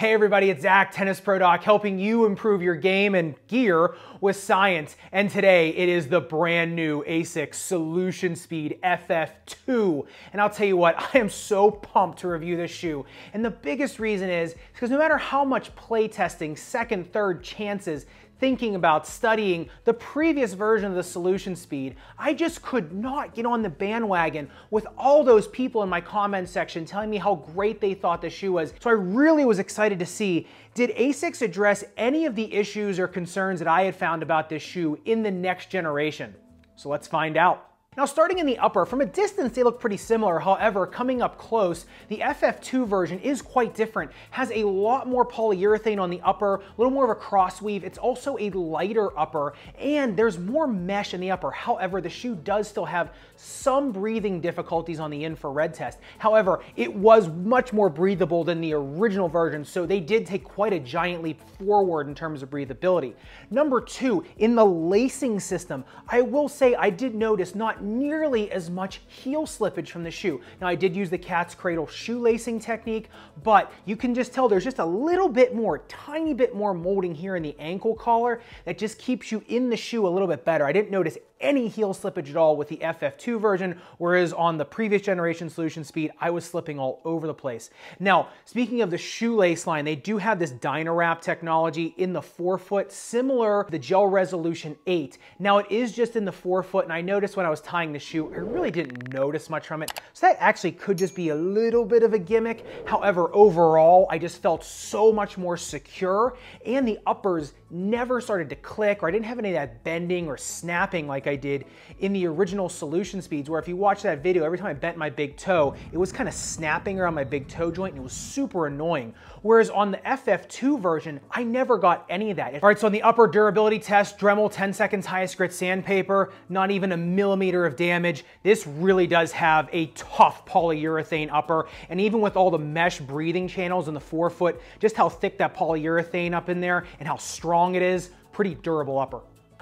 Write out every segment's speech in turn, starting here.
Hey everybody, it's Zach, Tennis Pro Doc, helping you improve your game and gear with science. And today it is the brand new Asics Solution Speed FF2. And I'll tell you what, I am so pumped to review this shoe. And the biggest reason is because no matter how much play testing, second, third chances, thinking about, studying the previous version of the Solution Speed, I just could not get on the bandwagon with all those people in my comment section telling me how great they thought the shoe was. So I really was excited to see, did Asics address any of the issues or concerns that I had found about this shoe in the next generation? So let's find out. Now, starting in the upper, from a distance they look pretty similar. However, coming up close, the FF2 version is quite different. Has a lot more polyurethane on the upper, a little more of a cross weave. It's also a lighter upper, and there's more mesh in the upper. However, the shoe does still have some breathing difficulties on the infrared test. However, it was much more breathable than the original version, so they did take quite a giant leap forward in terms of breathability. Number two, in the lacing system, I will say I did notice not nearly as much heel slippage from the shoe. Now, I did use the cat's cradle shoelacing technique, but you can just tell there's just a little bit more, tiny bit more molding here in the ankle collar that just keeps you in the shoe a little bit better. I didn't notice any heel slippage at all with the FF2 version, whereas on the previous generation Solution Speed, I was slipping all over the place. Now, speaking of the shoelace line, they do have this DynaWrap technology in the forefoot, similar to the Gel Resolution 8. Now, it is just in the forefoot, and I noticed when I was tying the shoe, I really didn't notice much from it. So that actually could just be a little bit of a gimmick. However, overall, I just felt so much more secure, and the uppers never started to click, or I didn't have any of that bending or snapping like I did in the original Solution Speeds, where if you watch that video, every time I bent my big toe, it was kind of snapping around my big toe joint, and it was super annoying. Whereas on the FF2 version, I never got any of that. All right, so on the upper durability test, Dremel 10 seconds highest grit sandpaper, not even a millimeter of damage. This really does have a tough polyurethane upper, and even with all the mesh breathing channels in the forefoot, just how thick that polyurethane up in there and how strong it is, pretty durable upper.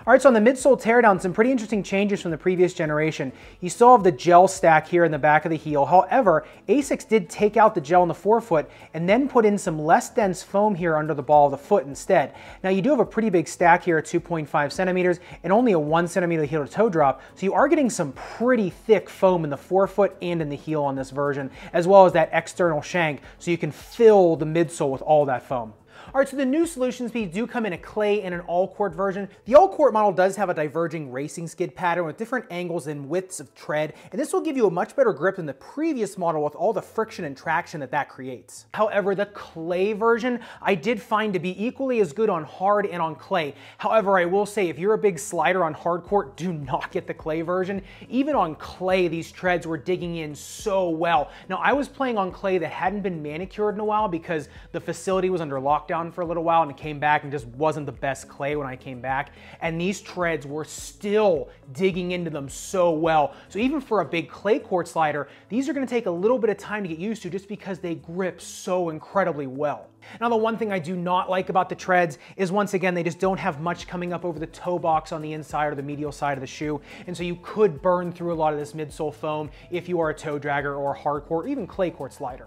All right, so on the midsole teardown, some pretty interesting changes from the previous generation. You still have the gel stack here in the back of the heel. However, Asics did take out the gel in the forefoot and then put in some less dense foam here under the ball of the foot instead. Now, you do have a pretty big stack here at 2.5 centimeters and only a 1 centimeter heel to toe drop. So you are getting some pretty thick foam in the forefoot and in the heel on this version, as well as that external shank, so you can fill the midsole with all that foam. All right, so the new Solution Speeds do come in a clay and an all-court version. The all-court model does have a diverging racing skid pattern with different angles and widths of tread, and this will give you a much better grip than the previous model with all the friction and traction that that creates. However, the clay version I did find to be equally as good on hard and on clay. However, I will say if you're a big slider on hard court, do not get the clay version. Even on clay, these treads were digging in so well. Now, I was playing on clay that hadn't been manicured in a while because the facility was under lockdown for a little while, and it came back and just wasn't the best clay when I came back, and these treads were still digging into them so well. So even for a big clay court slider, these are going to take a little bit of time to get used to just because they grip so incredibly well. Now, the one thing I do not like about the treads is, once again, they just don't have much coming up over the toe box on the inside or the medial side of the shoe, and so you could burn through a lot of this midsole foam if you are a toe dragger or a hardcore or even clay court slider.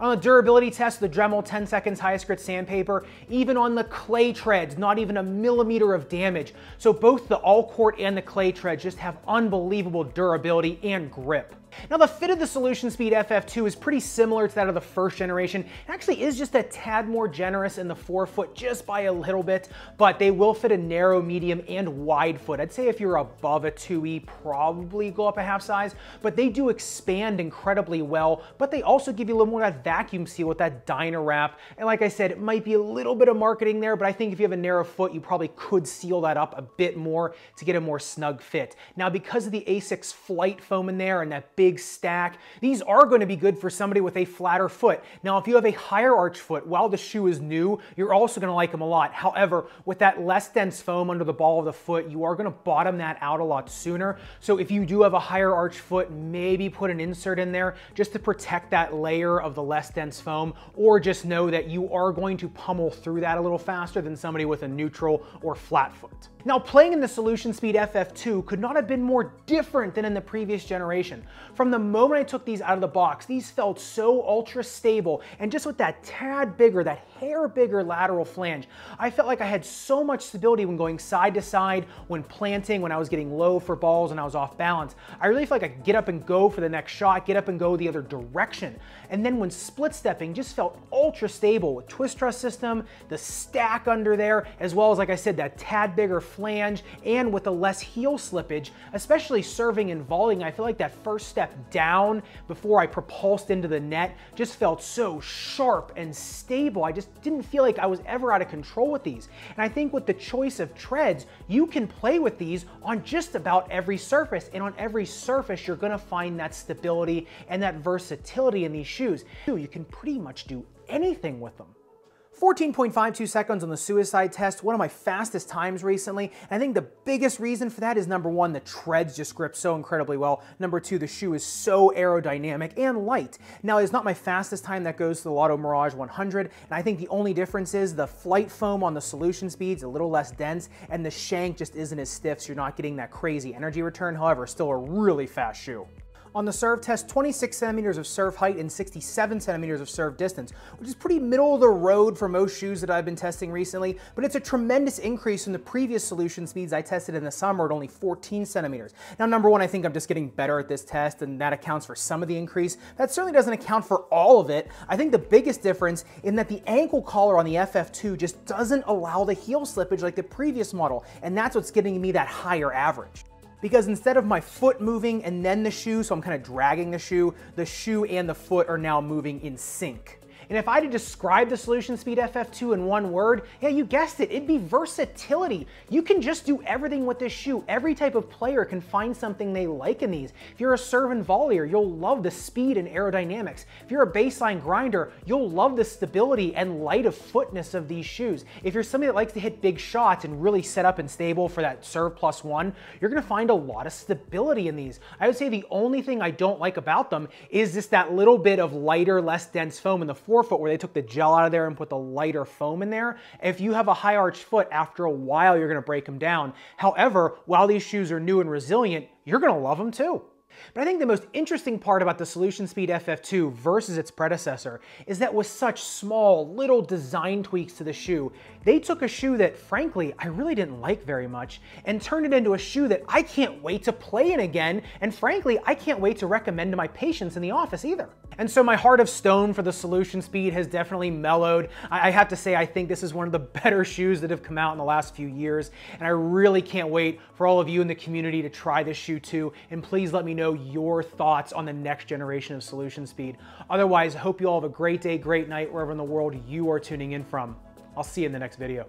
On the durability test, the Dremel 10 seconds highest grit sandpaper, even on the clay treads, not even a millimeter of damage. So both the all-court and the clay treads just have unbelievable durability and grip. Now, the fit of the Solution Speed FF2 is pretty similar to that of the first generation. It actually is just a tad more generous in the forefoot, just by a little bit, but they will fit a narrow, medium, and wide foot. I'd say if you're above a 2E, probably go up a half size, but they do expand incredibly well, but they also give you a little more of that vacuum seal with that DynaWrap. And like I said, it might be a little bit of marketing there, but I think if you have a narrow foot, you probably could seal that up a bit more to get a more snug fit. Now, because of the Asics Flight foam in there and that big stack, these are going to be good for somebody with a flatter foot. Now, if you have a higher arch foot, while the shoe is new, you're also going to like them a lot. However, with that less dense foam under the ball of the foot, you are going to bottom that out a lot sooner. So if you do have a higher arch foot, maybe put an insert in there just to protect that layer of the less dense foam, or just know that you are going to pummel through that a little faster than somebody with a neutral or flat foot. Now, playing in the Solution Speed FF2 could not have been more different than in the previous generation. From the moment I took these out of the box, these felt so ultra stable, and just with that tad bigger, that hair bigger lateral flange, I felt like I had so much stability when going side to side, when planting, when I was getting low for balls and I was off balance. I really felt like I could get up and go for the next shot, get up and go the other direction. And then when split stepping, just felt ultra stable with TwistTruss system, the stack under there, as well as, like I said, that tad bigger flange, and with the less heel slippage, especially serving and volleying. I feel like that first step down before I propulsed into the net just felt so sharp and stable. I just didn't feel like I was ever out of control with these. And I think with the choice of treads, you can play with these on just about every surface, and on every surface you're gonna find that stability and that versatility in these shoes. You can pretty much do anything with them. 14.52 seconds on the suicide test, one of my fastest times recently. And I think the biggest reason for that is, number one, the treads just grip so incredibly well. Number two, the shoe is so aerodynamic and light. Now, it's not my fastest time that goes to the Lotto Mirage 100, and I think the only difference is the flight foam on the Solution Speed's a little less dense, and the shank just isn't as stiff, so you're not getting that crazy energy return. However, still a really fast shoe. On the serve test, 26 centimeters of serve height and 67 centimeters of serve distance, which is pretty middle of the road for most shoes that I've been testing recently, but it's a tremendous increase from the previous Solution Speeds I tested in the summer at only 14 centimeters. Now, number one, I think I'm just getting better at this test, and that accounts for some of the increase. That certainly doesn't account for all of it. I think the biggest difference is that the ankle collar on the FF2 just doesn't allow the heel slippage like the previous model, and that's what's getting me that higher average. Because instead of my foot moving and then the shoe, so I'm kind of dragging the shoe and the foot are now moving in sync. And if I had to describe the Solution Speed FF2 in one word, yeah, you guessed it, it'd be versatility. You can just do everything with this shoe. Every type of player can find something they like in these. If you're a serve and volleyer, you'll love the speed and aerodynamics. If you're a baseline grinder, you'll love the stability and light of footness of these shoes. If you're somebody that likes to hit big shots and really set up and stable for that serve plus one, you're gonna find a lot of stability in these. I would say the only thing I don't like about them is just that little bit of lighter, less dense foam in the forefoot, where they took the gel out of there and put the lighter foam in there. If you have a high arch foot, after a while you're gonna break them down. However, while these shoes are new and resilient, you're gonna love them too. But I think the most interesting part about the Solution Speed FF2 versus its predecessor is that with such small, little design tweaks to the shoe, they took a shoe that, frankly, I really didn't like very much and turned it into a shoe that I can't wait to play in again, and frankly, I can't wait to recommend to my patients in the office either. And so my heart of stone for the Solution Speed has definitely mellowed. I have to say, I think this is one of the better shoes that have come out in the last few years, and I really can't wait for all of you in the community to try this shoe too, and please let me know your thoughts on the next generation of Solution Speed. Otherwise, hope you all have a great day, great night, wherever in the world you are tuning in from. I'll see you in the next video.